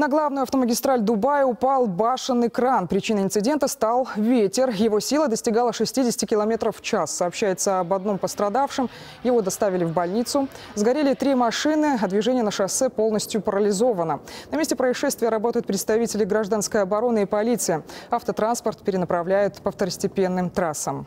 На главную автомагистраль Дубая упал башенный кран. Причиной инцидента стал ветер. Его сила достигала 60 км в час. Сообщается об одном пострадавшем. Его доставили в больницу. Сгорели 3 машины, а движение на шоссе полностью парализовано. На месте происшествия работают представители гражданской обороны и полиции. Автотранспорт перенаправляют по второстепенным трассам.